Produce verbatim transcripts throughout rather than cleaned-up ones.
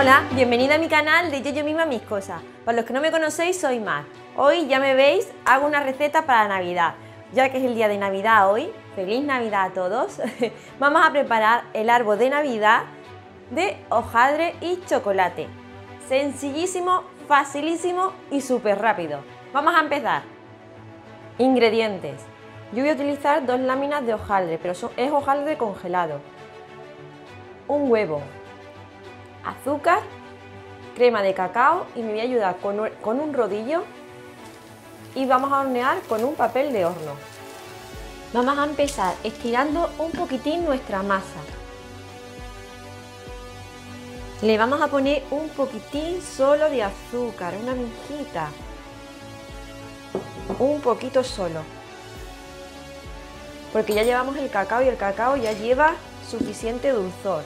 Hola, bienvenida a mi canal de Yo, yo misma y mis cosas. Para los que no me conocéis, soy Mar. Hoy, ya me veis, hago una receta para Navidad. Ya que es el día de Navidad hoy, feliz Navidad a todos. Vamos a preparar el árbol de Navidad de hojaldre y chocolate. Sencillísimo, facilísimo y súper rápido. Vamos a empezar. Ingredientes. Yo voy a utilizar dos láminas de hojaldre, pero son, es hojaldre congelado. Un huevo, azúcar, crema de cacao y me voy a ayudar con, con un rodillo y vamos a hornear con un papel de horno. Vamos a empezar estirando un poquitín nuestra masa. Le vamos a poner un poquitín solo de azúcar, una mijita, un poquito solo. Porque ya llevamos el cacao y el cacao ya lleva suficiente dulzor.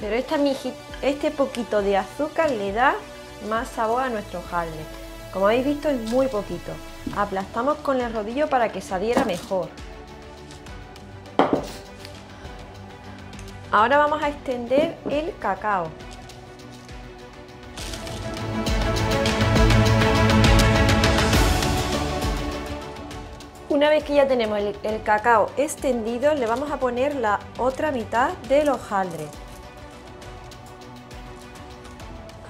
Pero esta mijita, este poquito de azúcar le da más sabor a nuestro hojaldre. Como habéis visto, es muy poquito. Aplastamos con el rodillo para que saliera mejor. Ahora vamos a extender el cacao. Una vez que ya tenemos el, el cacao extendido, le vamos a poner la otra mitad del hojaldre.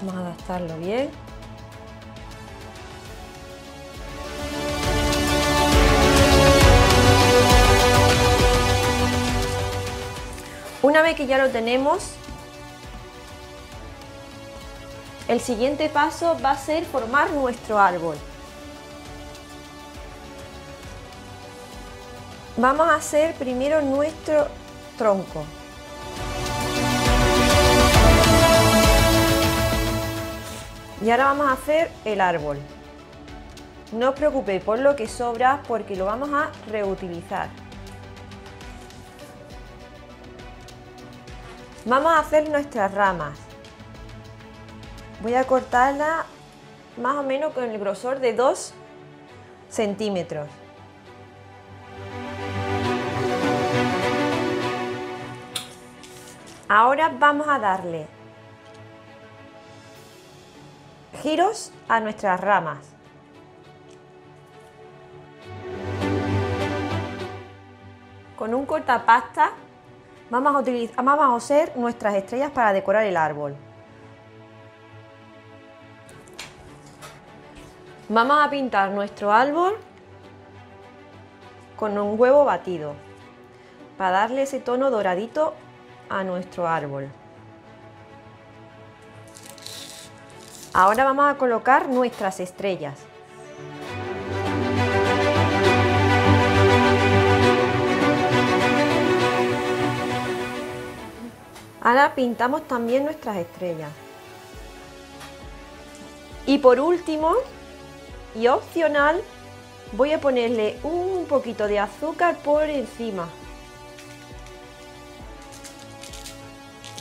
Vamos a adaptarlo bien. Una vez que ya lo tenemos, el siguiente paso va a ser formar nuestro árbol. Vamos a hacer primero nuestro tronco. Y ahora vamos a hacer el árbol. No os preocupéis por lo que sobra porque lo vamos a reutilizar. Vamos a hacer nuestras ramas. Voy a cortarla más o menos con el grosor de dos centímetros. Ahora vamos a darle giros a nuestras ramas. Con un cortapasta vamos a utilizar, vamos a coser nuestras estrellas para decorar el árbol. Vamos a pintar nuestro árbol con un huevo batido para darle ese tono doradito a nuestro árbol. Ahora vamos a colocar nuestras estrellas. Ahora pintamos también nuestras estrellas. Y por último, y opcional, voy a ponerle un poquito de azúcar por encima.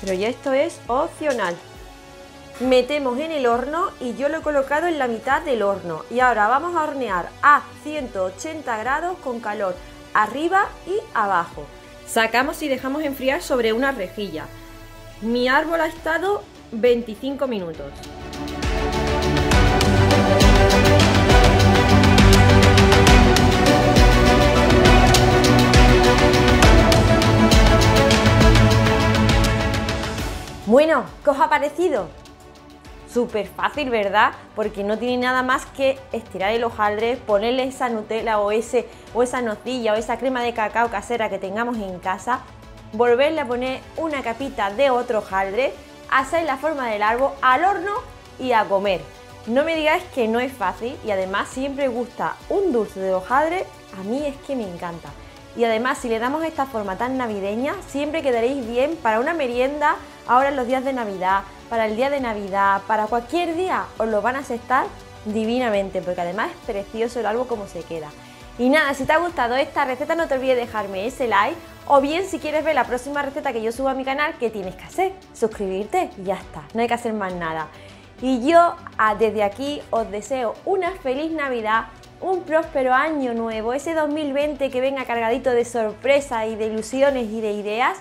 Pero ya esto es opcional. Metemos en el horno y yo lo he colocado en la mitad del horno. Y ahora vamos a hornear a ciento ochenta grados con calor arriba y abajo. Sacamos y dejamos enfriar sobre una rejilla. Mi árbol ha estado veinticinco minutos. Bueno, ¿qué os ha parecido? Súper fácil, ¿verdad? Porque no tiene nada más que estirar el hojaldre, ponerle esa Nutella o, ese, o esa nocilla o esa crema de cacao casera que tengamos en casa, volverle a poner una capita de otro hojaldre, hacer la forma del árbol, al horno y a comer. No me digáis que no es fácil y además siempre gusta un dulce de hojaldre, a mí es que me encanta. Y además, si le damos esta forma tan navideña, siempre quedaréis bien para una merienda, ahora en los días de Navidad, para el día de Navidad, para cualquier día, os lo van a aceptar divinamente, porque además es precioso el árbol como se queda. Y nada, si te ha gustado esta receta no te olvides dejarme ese like, o bien si quieres ver la próxima receta que yo suba a mi canal, ¿qué tienes que hacer? Suscribirte y ya está, no hay que hacer más nada. Y yo desde aquí os deseo una feliz Navidad, un próspero año nuevo, ese dos mil veinte que venga cargadito de sorpresas y de ilusiones y de ideas.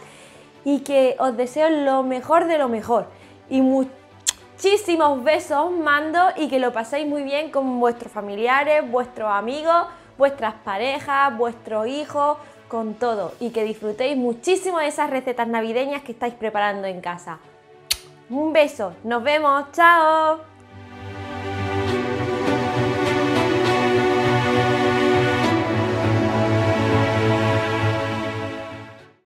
y que os deseo lo mejor de lo mejor y muchísimos besos os mando y que lo paséis muy bien con vuestros familiares, vuestros amigos, vuestras parejas, vuestros hijos, con todo y que disfrutéis muchísimo de esas recetas navideñas que estáis preparando en casa. Un beso, nos vemos, chao.